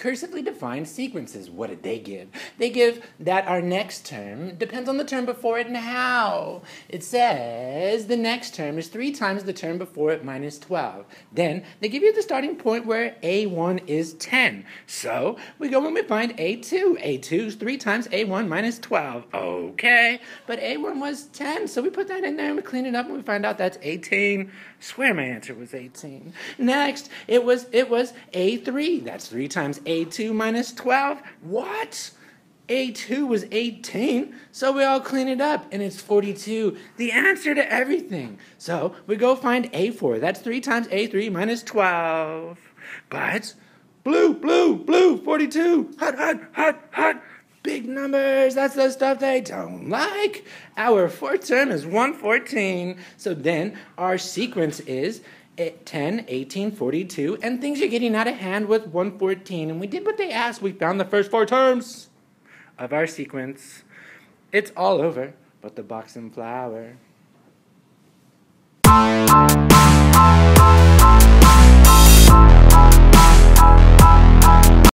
recursively defined sequences. What did they give? They give that our next term depends on the term before it and how. It says the next term is 3 times the term before it minus 12. Then they give you the starting point where A1 is 10. So we go and we find A2. A2 is 3 times A1 minus 12. Okay, but A1 was 10. So we put that in there and we clean it up and we find out that's 18. I swear my answer was 18. Next, it was A3. That's 3 times A2 minus 12. What? A2 was 18, so we all clean it up, and it's 42. The answer to everything. So we go find A4. That's 3 times A3 minus 12. But blue, blue, blue, 42. Hot, hot, hot, hot. Big numbers, that's the stuff they don't like. Our fourth term is 114. So then our sequence is 10, 18, 42, and things are getting out of hand with 114. And we did what they asked. We found the first 4 terms of our sequence. It's all over but the box and flower.